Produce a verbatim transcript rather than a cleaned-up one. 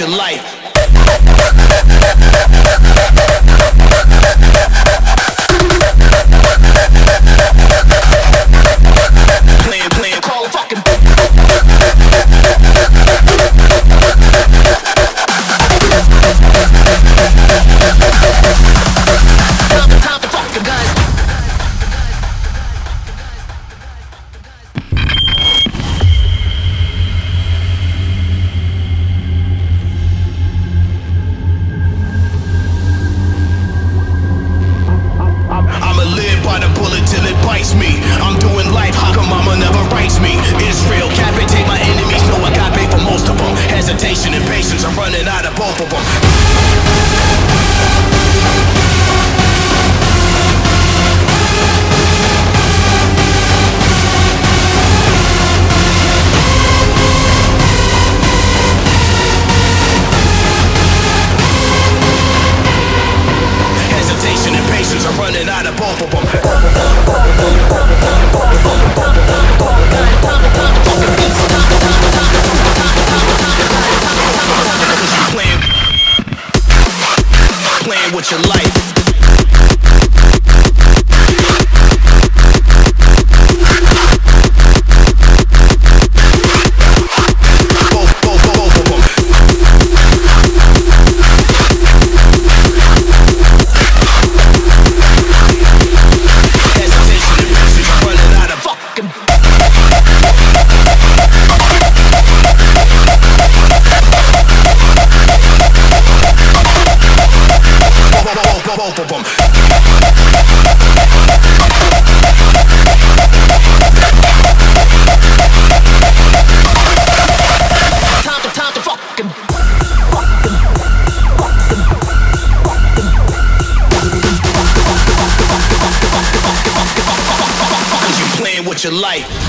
with your life. Your life.